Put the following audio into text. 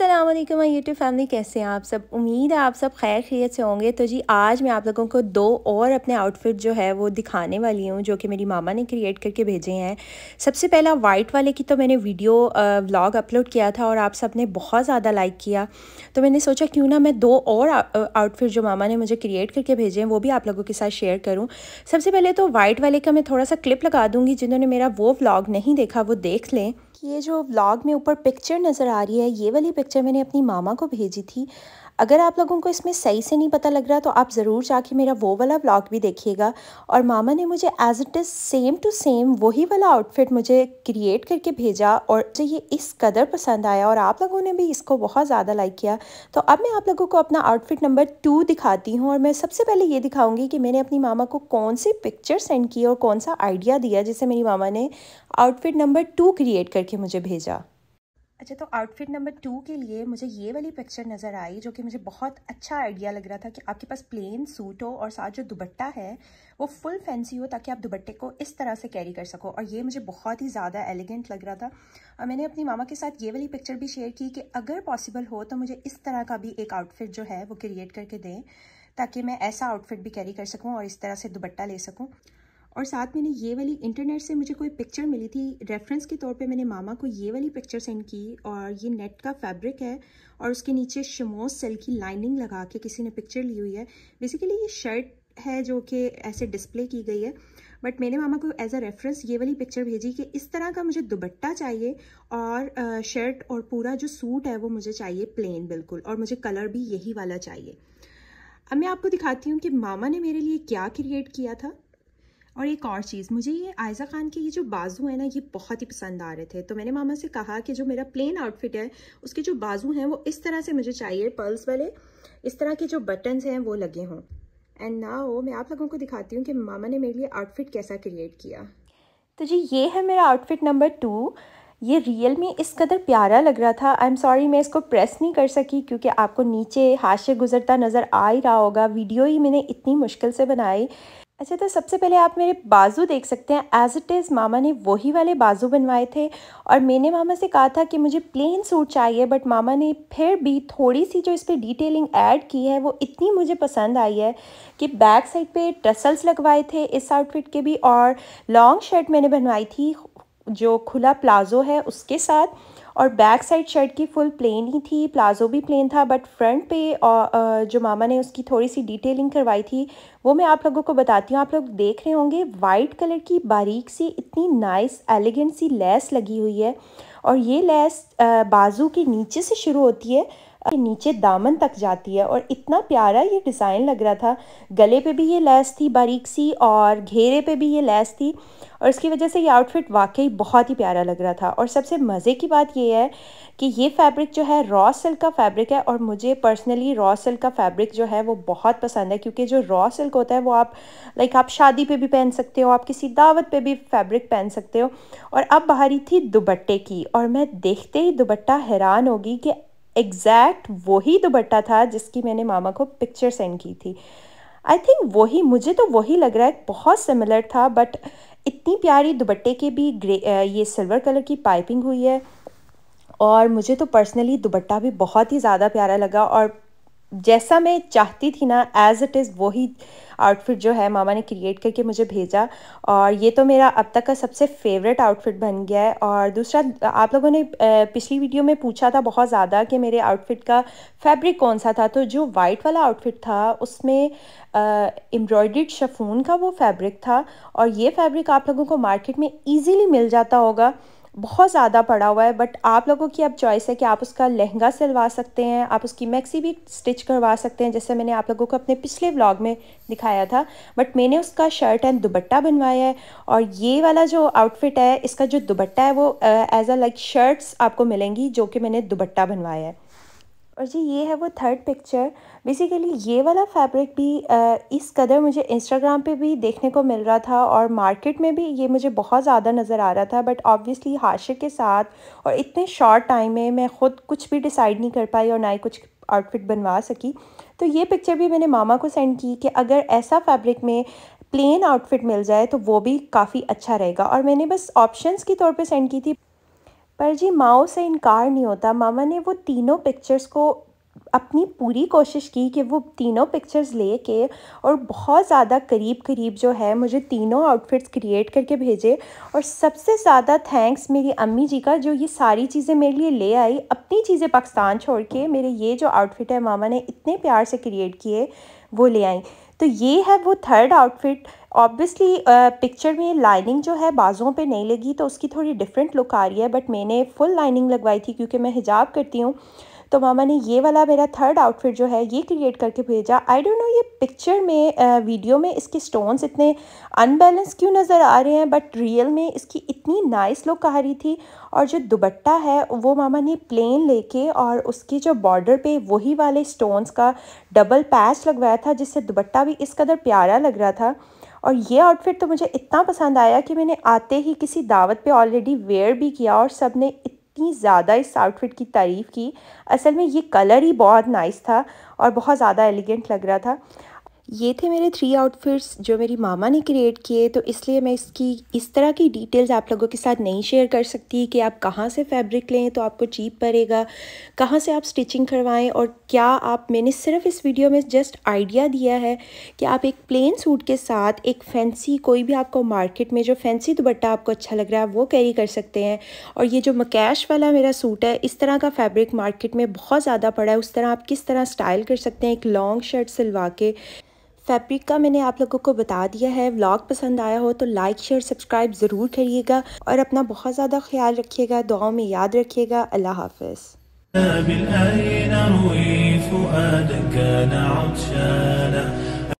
अस्सलाम वालेकुम my YouTube family, कैसे हैं आप सब। उम्मीद है आप सब खैर खैरियत से होंगे। तो जी आज मैं आप लोगों को दो और अपने आउटफिट जो है वो दिखाने वाली हूँ, जो कि मेरी मामा ने क्रिएट करके भेजे हैं। सबसे पहला वाइट वाले की तो मैंने वीडियो व्लॉग अपलोड किया था और आप सब ने बहुत ज़्यादा लाइक किया, तो मैंने सोचा क्यों ना मैं दो और आउटफिट जो मामा ने मुझे क्रिएट करके भेजे हैं वो भी आप लोगों के साथ शेयर करूँ। सबसे पहले तो वाइट वाले का मैं थोड़ा सा क्लिप लगा दूँगी, जिन्होंने मेरा वो व्लॉग नहीं देखा वो देख लें। ये जो व्लॉग में ऊपर पिक्चर नज़र आ रही है, ये वाली पिक्चर मैंने अपनी मामा को भेजी थी। अगर आप लोगों को इसमें सही से नहीं पता लग रहा तो आप ज़रूर जाके मेरा वो वाला व्लॉग भी देखिएगा। और मामा ने मुझे as it is same to same वही वाला आउटफिट मुझे क्रिएट करके भेजा और मुझे ये इस कदर पसंद आया और आप लोगों ने भी इसको बहुत ज़्यादा लाइक किया। तो अब मैं आप लोगों को अपना आउटफिट नंबर 2 दिखाती हूँ और मैं सबसे पहले ये दिखाऊँगी कि मैंने अपनी मामा को कौन सी पिक्चर सेंड की और कौन सा आइडिया दिया जिससे मेरी मामा ने आउटफिट नंबर 2 क्रिएट करके मुझे भेजा। अच्छा, तो आउटफिट नंबर 2 के लिए मुझे ये वाली पिक्चर नज़र आई, जो कि मुझे बहुत अच्छा आइडिया लग रहा था कि आपके पास प्लेन सूट हो और साथ जो दुपट्टा है वो फुल फैंसी हो ताकि आप दुपट्टे को इस तरह से कैरी कर सको। और ये मुझे बहुत ही ज़्यादा एलिगेंट लग रहा था और मैंने अपनी मामा के साथ ये वाली पिक्चर भी शेयर की कि अगर पॉसिबल हो तो मुझे इस तरह का भी एक आउटफिट जो है वो क्रिएट करके दें ताकि मैं ऐसा आउटफिट भी कैरी कर सकूँ और इस तरह से दुपट्टा ले सकूँ। और साथ मैंने ये वाली इंटरनेट से मुझे कोई पिक्चर मिली थी, रेफरेंस के तौर पे मैंने मामा को ये वाली पिक्चर सेंड की और ये नेट का फैब्रिक है और उसके नीचे शमोस सिल्क की लाइनिंग लगा के किसी ने पिक्चर ली हुई है। बेसिकली ये शर्ट है जो कि ऐसे डिस्प्ले की गई है, बट मैंने मामा को एज अ रेफरेंस ये वाली पिक्चर भेजी कि इस तरह का मुझे दुपट्टा चाहिए और शर्ट और पूरा जो सूट है वो मुझे चाहिए प्लेन बिल्कुल, और मुझे कलर भी यही वाला चाहिए। अब मैं आपको दिखाती हूँ कि मामा ने मेरे लिए क्या क्रिएट किया था। और एक और चीज़, मुझे ये आयशा खान के ये जो बाजू है ना, ये बहुत ही पसंद आ रहे थे, तो मैंने मामा से कहा कि जो मेरा प्लेन आउटफिट है उसके जो बाजू हैं वो इस तरह से मुझे चाहिए, पर्ल्स वाले, इस तरह के जो बटन्स हैं वो लगे हों। एंड नाउ मैं आप लोगों को दिखाती हूँ कि मामा ने मेरे लिए आउटफिट कैसा क्रिएट किया। तो जी ये है मेरा आउटफिट नंबर 2। ये रियल में इस कदर प्यारा लग रहा था। आई एम सॉरी मैं इसको प्रेस नहीं कर सकी क्योंकि आपको नीचे हाशे गुजरता नज़र आ ही रहा होगा, वीडियो ही मैंने इतनी मुश्किल से बनाई। अच्छा, तो सबसे पहले आप मेरे बाजू देख सकते हैं, एज इट इज़ मामा ने वही वाले बाजू बनवाए थे। और मैंने मामा से कहा था कि मुझे प्लेन सूट चाहिए, बट मामा ने फिर भी थोड़ी सी जो इस पर डिटेलिंग ऐड की है वो इतनी मुझे पसंद आई है कि बैक साइड पे टसल्स लगवाए थे इस आउटफिट के भी, और लॉन्ग शर्ट मैंने बनवाई थी जो खुला प्लाजो है उसके साथ, और बैक साइड शर्ट की फुल प्लेन ही थी, प्लाजो भी प्लेन था, बट फ्रंट पे और जो मामा ने उसकी थोड़ी सी डिटेलिंग करवाई थी वो मैं आप लोगों को बताती हूँ। आप लोग देख रहे होंगे वाइट कलर की बारीक सी इतनी नाइस एलिगेंट सी लेस लगी हुई है और ये लेस बाजू के नीचे से शुरू होती है, नीचे दामन तक जाती है और इतना प्यारा ये डिज़ाइन लग रहा था। गले पे भी ये लेस थी बारीक सी और घेरे पे भी ये लेस थी और इसकी वजह से ये आउटफिट वाकई बहुत ही प्यारा लग रहा था। और सबसे मज़े की बात ये है कि ये फैब्रिक जो है रॉ सिल्क का फैब्रिक है और मुझे पर्सनली रॉ सिल्क का फैब्रिक जो है वो बहुत पसंद है, क्योंकि जो रॉ सिल्क होता है वो आप लाइक आप शादी पे भी पहन सकते हो, आप किसी दावत पे भी फैब्रिक पहन सकते हो। और अब बारी थी दुपट्टे की और मैं देखते ही दुपट्टा हैरान होगी कि एग्जैक्ट वही दुपट्टा था जिसकी मैंने मामा को पिक्चर सेंड की थी। आई थिंक वही, मुझे तो वही लग रहा है, बहुत सिमिलर था, बट इतनी प्यारी दुपट्टे के भी ये सिल्वर कलर की पाइपिंग हुई है और मुझे तो पर्सनली दुपट्टा भी बहुत ही ज़्यादा प्यारा लगा। और जैसा मैं चाहती थी ना, एज़ इट इज़ वही आउटफिट जो है मामा ने क्रिएट करके मुझे भेजा और ये तो मेरा अब तक का सबसे फेवरेट आउटफिट बन गया है। और दूसरा, आप लोगों ने पिछली वीडियो में पूछा था बहुत ज़्यादा कि मेरे आउटफिट का फैब्रिक कौन सा था, तो जो वाइट वाला आउटफिट था उसमें एम्ब्रॉयडर्ड शिफॉन का वो फैब्रिक था और ये फैब्रिक आप लोगों को मार्केट में ईज़िली मिल जाता होगा, बहुत ज़्यादा पड़ा हुआ है, बट आप लोगों की अब चॉइस है कि आप उसका लहंगा सिलवा सकते हैं, आप उसकी मैक्सी भी स्टिच करवा सकते हैं जैसे मैंने आप लोगों को अपने पिछले व्लॉग में दिखाया था। बट मैंने उसका शर्ट एंड दुपट्टा बनवाया है और ये वाला जो आउटफिट है इसका जो दुपट्टा है वो एज अ लाइक शर्ट्स आपको मिलेंगी जो कि मैंने दुपट्टा बनवाया है। और जी ये है वो थर्ड पिक्चर। बेसिकली ये वाला फैब्रिक भी इस कदर मुझे इंस्टाग्राम पे भी देखने को मिल रहा था और मार्केट में भी ये मुझे बहुत ज़्यादा नज़र आ रहा था, बट ऑब्वियसली हाशे के साथ और इतने शॉर्ट टाइम में मैं ख़ुद कुछ भी डिसाइड नहीं कर पाई और ना ही कुछ आउटफिट बनवा सकी। तो ये पिक्चर भी मैंने मामा को सेंड की कि अगर ऐसा फैब्रिक में प्लेन आउटफिट मिल जाए तो वो भी काफ़ी अच्छा रहेगा और मैंने बस ऑप्शंस के तौर पर सेंड की थी, पर जी माओ से इनकार नहीं होता। मामा ने वो तीनों पिक्चर्स को अपनी पूरी कोशिश की कि वो तीनों पिक्चर्स ले के और बहुत ज़्यादा करीब करीब जो है मुझे तीनों आउटफिट्स क्रिएट करके भेजे। और सबसे ज़्यादा थैंक्स मेरी अम्मी जी का जो ये सारी चीज़ें मेरे लिए ले आई। अपनी चीज़ें पाकिस्तान छोड़ के मेरे ये जो आउटफिट है मामा ने इतने प्यार से क्रिएट किए वो ले आई। तो ये है वो थर्ड आउटफिट। ऑब्वियसली पिक्चर में लाइनिंग जो है बाजुओं पे नहीं लगी तो उसकी थोड़ी डिफरेंट लुक आ रही है, बट मैंने फुल लाइनिंग लगवाई थी क्योंकि मैं हिजाब करती हूँ। तो मामा ने ये वाला मेरा थर्ड आउटफिट जो है ये क्रिएट करके भेजा। आई डोंट नो ये पिक्चर में वीडियो में इसके स्टोन्स इतने अनबैलेंस क्यों नज़र आ रहे हैं, बट रियल में इसकी इतनी नाइस लुक आ रही थी। और जो दुपट्टा है वो मामा ने प्लेन लेके और उसकी जो बॉर्डर पे वही वाले स्टोन्स का डबल पैच लगवाया था जिससे दुपट्टा भी इस कदर प्यारा लग रहा था। और ये आउटफिट तो मुझे इतना पसंद आया कि मैंने आते ही किसी दावत पे ऑलरेडी वेयर भी किया और सब ने इतनी ज़्यादा इस आउटफिट की तारीफ़ की। असल में ये कलर ही बहुत नाइस था और बहुत ज़्यादा एलिगेंट लग रहा था। ये थे मेरे थ्री आउटफिट्स जो मेरी मामा ने क्रिएट किए, तो इसलिए मैं इसकी इस तरह की डिटेल्स आप लोगों के साथ नहीं शेयर कर सकती कि आप कहाँ से फैब्रिक लें तो आपको चीप पड़ेगा, कहाँ से आप स्टिचिंग करवाएं और क्या आप। मैंने सिर्फ इस वीडियो में जस्ट आइडिया दिया है कि आप एक प्लेन सूट के साथ एक फैंसी कोई भी आपको मार्केट में जो फैंसी दुपट्टा आपको अच्छा लग रहा है वो कैरी कर सकते हैं। और ये जो मकैश वाला मेरा सूट है इस तरह का फैब्रिक मार्केट में बहुत ज़्यादा पड़ा है, उस तरह आप किस तरह स्टाइल कर सकते हैं एक लॉन्ग शर्ट सिलवा के। फैब्रिक का मैंने आप लोगों को बता दिया है। व्लॉग पसंद आया हो तो लाइक शेयर सब्सक्राइब ज़रूर करिएगा और अपना बहुत ज़्यादा ख्याल रखिएगा, दुआओं में याद रखिएगा। अल्लाह हाफिज़।